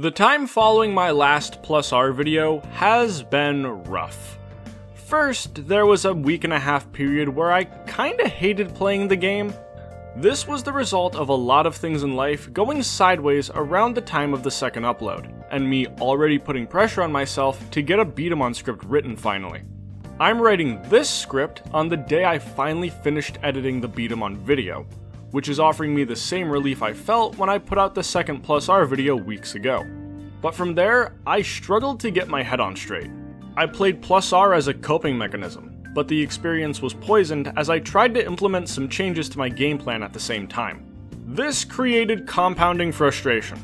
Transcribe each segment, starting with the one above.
The time following my last Plus R video has been rough. First, there was a week and a half period where I kinda hated playing the game. This was the result of a lot of things in life going sideways around the time of the second upload, and me already putting pressure on myself to get a Beat'em-On script written finally. I'm writing this script on the day I finally finished editing the Beat'em-On video, which is offering me the same relief I felt when I put out the second Plus R video weeks ago. But from there, I struggled to get my head on straight. I played Plus R as a coping mechanism, but the experience was poisoned as I tried to implement some changes to my game plan at the same time. This created compounding frustration.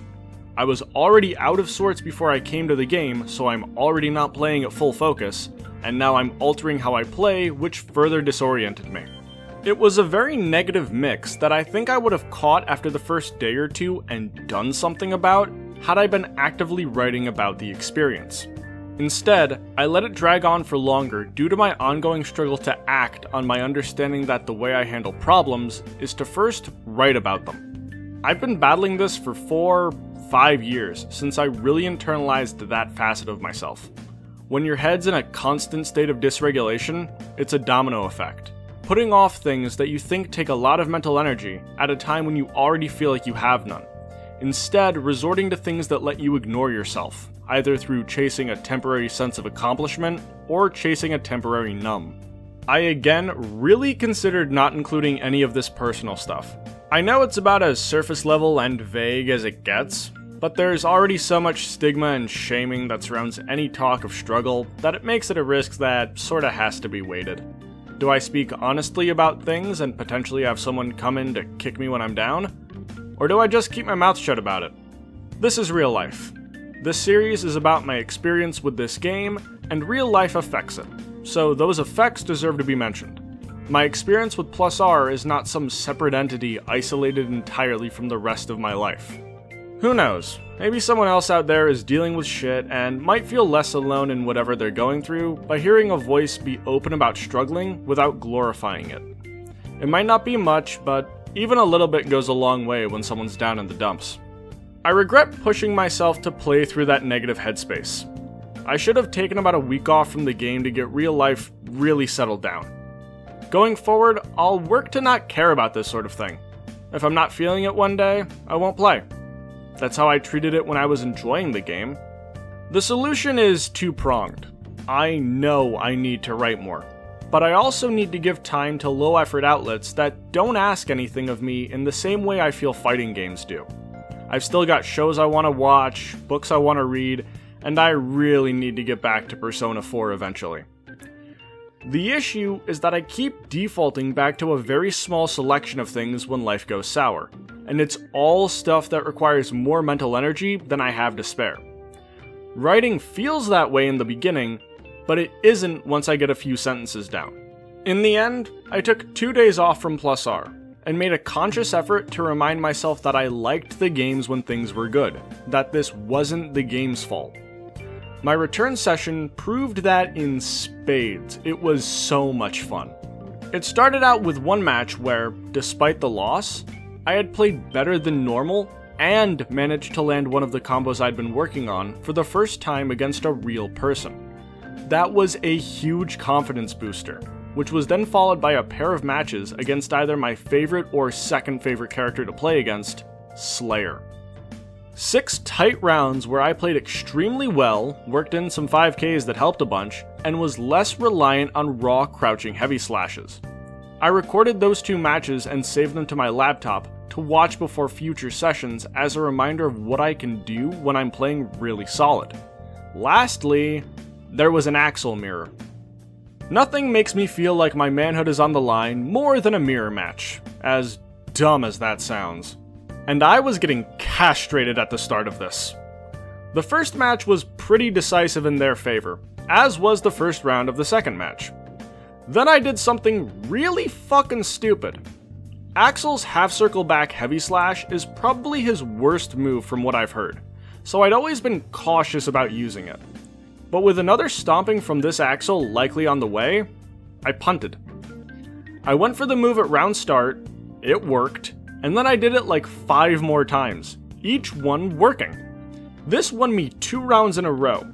I was already out of sorts before I came to the game, so I'm already not playing at full focus, and now I'm altering how I play, which further disoriented me. It was a very negative mix that I think I would have caught after the first day or two and done something about, had I been actively writing about the experience. Instead, I let it drag on for longer due to my ongoing struggle to act on my understanding that the way I handle problems is to first write about them. I've been battling this for 4-5 years since I really internalized that facet of myself. When your head's in a constant state of dysregulation, it's a domino effect. Putting off things that you think take a lot of mental energy at a time when you already feel like you have none. Instead, resorting to things that let you ignore yourself, either through chasing a temporary sense of accomplishment or chasing a temporary numb. I again really considered not including any of this personal stuff. I know it's about as surface level and vague as it gets, but there's already so much stigma and shaming that surrounds any talk of struggle that it makes it a risk that sorta has to be weighted. Do I speak honestly about things and potentially have someone come in to kick me when I'm down? Or do I just keep my mouth shut about it? This is real life. This series is about my experience with this game, and real life affects it, so those effects deserve to be mentioned. My experience with Plus R is not some separate entity isolated entirely from the rest of my life. Who knows, maybe someone else out there is dealing with shit and might feel less alone in whatever they're going through by hearing a voice be open about struggling without glorifying it. It might not be much, but even a little bit goes a long way when someone's down in the dumps. I regret pushing myself to play through that negative headspace. I should have taken about a week off from the game to get real life really settled down. Going forward, I'll work to not care about this sort of thing. If I'm not feeling it one day, I won't play. That's how I treated it when I was enjoying the game. The solution is two-pronged. I know I need to write more, but I also need to give time to low-effort outlets that don't ask anything of me in the same way I feel fighting games do. I've still got shows I want to watch, books I want to read, and I really need to get back to Persona 4 eventually. The issue is that I keep defaulting back to a very small selection of things when life goes sour, and it's all stuff that requires more mental energy than I have to spare. Writing feels that way in the beginning, but it isn't once I get a few sentences down. In the end, I took 2 days off from Plus R, and made a conscious effort to remind myself that I liked the games when things were good, that this wasn't the game's fault. My return session proved that in spades. It was so much fun. It started out with one match where, despite the loss, I had played better than normal and managed to land one of the combos I'd been working on for the first time against a real person. That was a huge confidence booster, which was then followed by a pair of matches against either my favorite or second favorite character to play against, Slayer. 6 tight rounds where I played extremely well, worked in some 5Ks that helped a bunch, and was less reliant on raw crouching heavy slashes. I recorded those 2 matches and saved them to my laptop to watch before future sessions as a reminder of what I can do when I'm playing really solid. Lastly, there was an Axl mirror. Nothing makes me feel like my manhood is on the line more than a mirror match, as dumb as that sounds. And I was getting castrated at the start of this. The first match was pretty decisive in their favor, as was the first round of the second match. Then I did something really fucking stupid. Axl's half-circle back heavy slash is probably his worst move from what I've heard, so I'd always been cautious about using it. But with another stomping from this Axl likely on the way, I punted. I went for the move at round start, it worked, and then I did it like 5 more times, each one working. This won me 2 rounds in a row.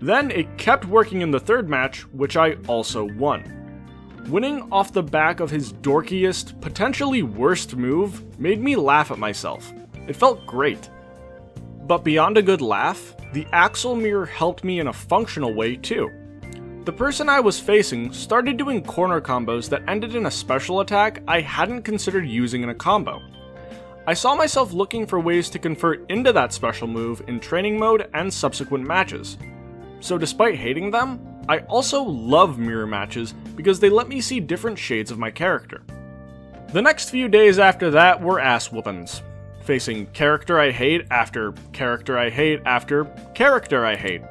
Then it kept working in the third match, which I also won. Winning off the back of his dorkiest, potentially worst move made me laugh at myself. It felt great. But beyond a good laugh, the Axl mirror helped me in a functional way too. The person I was facing started doing corner combos that ended in a special attack I hadn't considered using in a combo. I saw myself looking for ways to convert into that special move in training mode and subsequent matches. So despite hating them, I also love mirror matches because they let me see different shades of my character. The next few days after that were ass whoopings. Facing character I hate after character I hate after character I hate.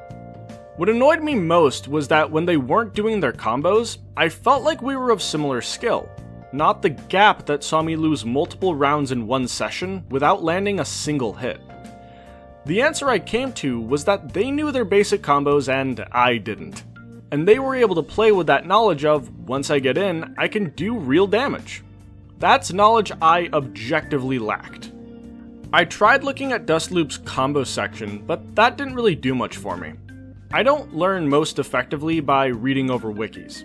What annoyed me most was that when they weren't doing their combos, I felt like we were of similar skill, not the gap that saw me lose multiple rounds in one session without landing a single hit. The answer I came to was that they knew their basic combos and I didn't, and they were able to play with that knowledge of, once I get in, I can do real damage. That's knowledge I objectively lacked. I tried looking at Dustloop's combo section, but that didn't really do much for me. I don't learn most effectively by reading over wikis.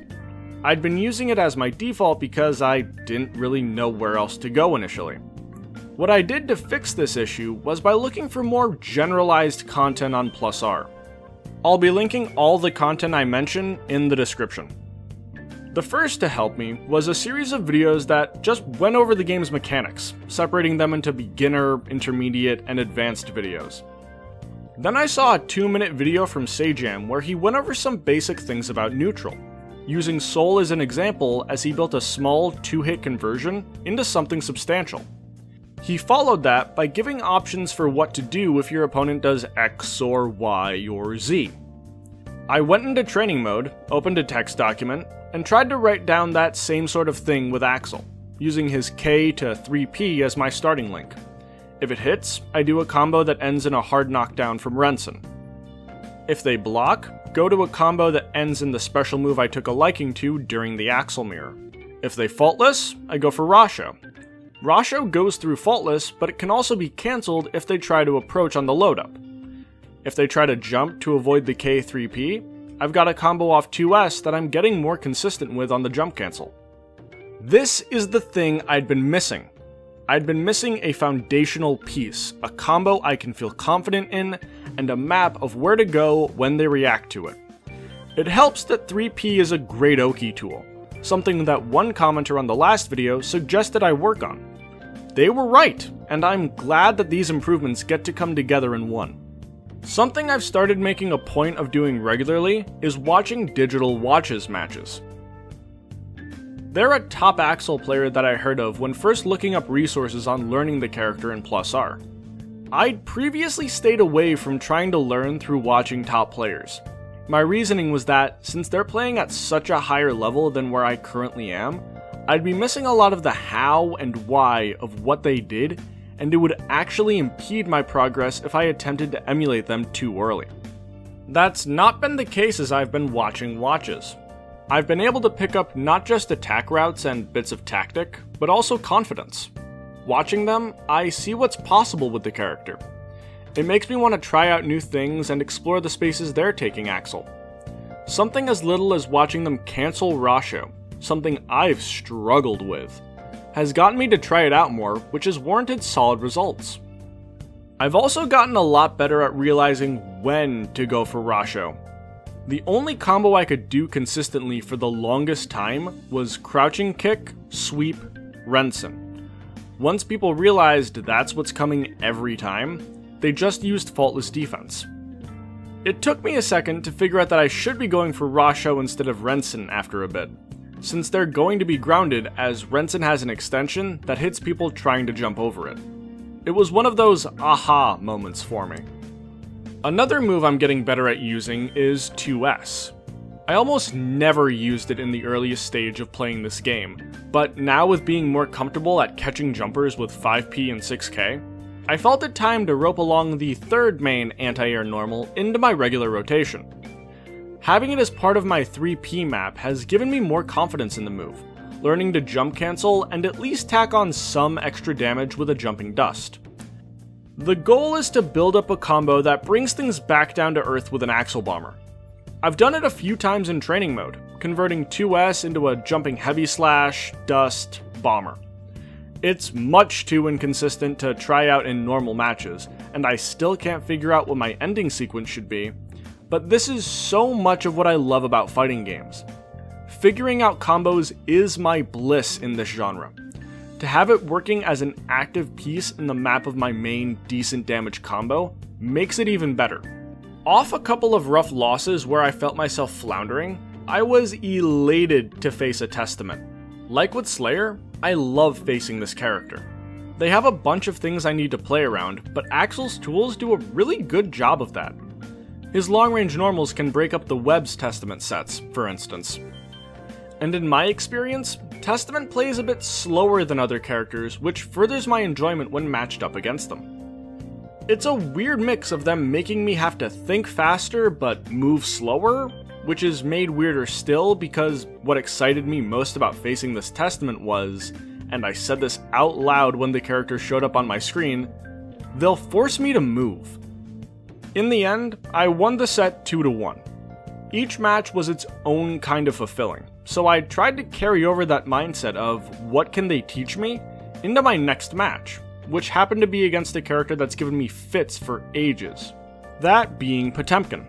I'd been using it as my default because I didn't really know where else to go initially. What I did to fix this issue was by looking for more generalized content on Plus R. I'll be linking all the content I mention in the description. The first to help me was a series of videos that just went over the game's mechanics, separating them into beginner, intermediate, and advanced videos. Then I saw a 2-minute video from Sajam where he went over some basic things about neutral, using Sol as an example as he built a small 2-hit conversion into something substantial. He followed that by giving options for what to do if your opponent does X or Y or Z. I went into training mode, opened a text document, and tried to write down that same sort of thing with Axl, using his K to 3P as my starting link. If it hits, I do a combo that ends in a hard knockdown from Rensen. If they block, go to a combo that ends in the special move I took a liking to during the Axl mirror. If they faultless, I go for Rashō. Rashō goes through faultless, but it can also be cancelled if they try to approach on the load up. If they try to jump to avoid the K3P, I've got a combo off 2S that I'm getting more consistent with on the jump cancel. This is the thing I'd been missing. I'd been missing a foundational piece, a combo I can feel confident in, and a map of where to go when they react to it. It helps that 3P is a great Oki tool, something that one commenter on the last video suggested I work on. They were right, and I'm glad that these improvements get to come together in one. Something I've started making a point of doing regularly is watching Digital Watches matches. They're a top Axl player that I heard of when first looking up resources on learning the character in Plus R. I'd previously stayed away from trying to learn through watching top players. My reasoning was that, since they're playing at such a higher level than where I currently am, I'd be missing a lot of the how and why of what they did, and it would actually impede my progress if I attempted to emulate them too early. That's not been the case as I've been watching watches. I've been able to pick up not just attack routes and bits of tactic, but also confidence. Watching them, I see what's possible with the character. It makes me want to try out new things and explore the spaces they're taking Axl. Something as little as watching them cancel Rashō, something I've struggled with, has gotten me to try it out more, which has warranted solid results. I've also gotten a lot better at realizing when to go for Rashō. The only combo I could do consistently for the longest time was crouching kick, sweep, Rensen. Once people realized that's what's coming every time, they just used Faultless Defense. It took me a second to figure out that I should be going for Rashō instead of Rensen after a bit, since they're going to be grounded as Rensen has an extension that hits people trying to jump over it. It was one of those aha moments for me. Another move I'm getting better at using is 2S. I almost never used it in the earliest stage of playing this game, but now with being more comfortable at catching jumpers with 5P and 6K, I felt it time to rope along the third main anti-air normal into my regular rotation. Having it as part of my 3P map has given me more confidence in the move, learning to jump cancel and at least tack on some extra damage with a jumping dust. The goal is to build up a combo that brings things back down to earth with an Axl Bomber. I've done it a few times in training mode, converting 2S into a jumping heavy slash, dust, bomber. It's much too inconsistent to try out in normal matches, and I still can't figure out what my ending sequence should be, but this is so much of what I love about fighting games. Figuring out combos is my bliss in this genre. To have it working as an active piece in the map of my main decent damage combo makes it even better. Off a couple of rough losses where I felt myself floundering, I was elated to face a Testament. Like with Slayer, I love facing this character. They have a bunch of things I need to play around, but Axl's tools do a really good job of that. His long-range normals can break up the web's Testament sets, for instance. And in my experience, Testament plays a bit slower than other characters, which furthers my enjoyment when matched up against them. It's a weird mix of them making me have to think faster but move slower, which is made weirder still because what excited me most about facing this Testament was, and I said this out loud when the character showed up on my screen, they'll force me to move. In the end, I won the set 2-1. Each match was its own kind of fulfilling, so I tried to carry over that mindset of what can they teach me into my next match, which happened to be against a character that's given me fits for ages, that being Potemkin.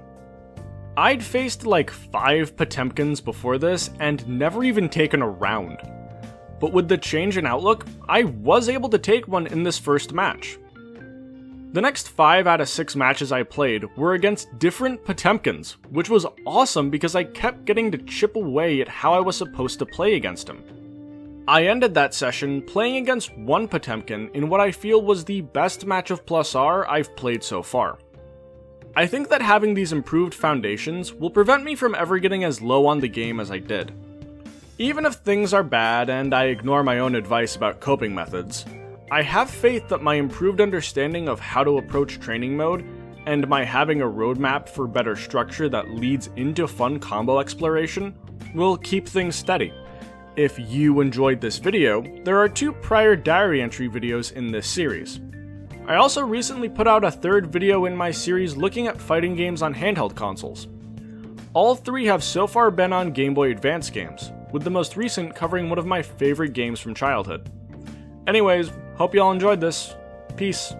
I'd faced like 5 Potemkins before this and never even taken a round, but with the change in outlook, I was able to take one in this first match. The next 5 out of 6 matches I played were against different Potemkins, which was awesome because I kept getting to chip away at how I was supposed to play against him. I ended that session playing against one Potemkin in what I feel was the best match of Plus R I've played so far. I think that having these improved foundations will prevent me from ever getting as low on the game as I did. Even if things are bad and I ignore my own advice about coping methods, I have faith that my improved understanding of how to approach training mode and my having a roadmap for better structure that leads into fun combo exploration will keep things steady. If you enjoyed this video, there are 2 prior diary entry videos in this series. I also recently put out a 3rd video in my series looking at fighting games on handheld consoles. All 3 have so far been on Game Boy Advance games, with the most recent covering one of my favorite games from childhood. Anyways, hope y'all enjoyed this. Peace.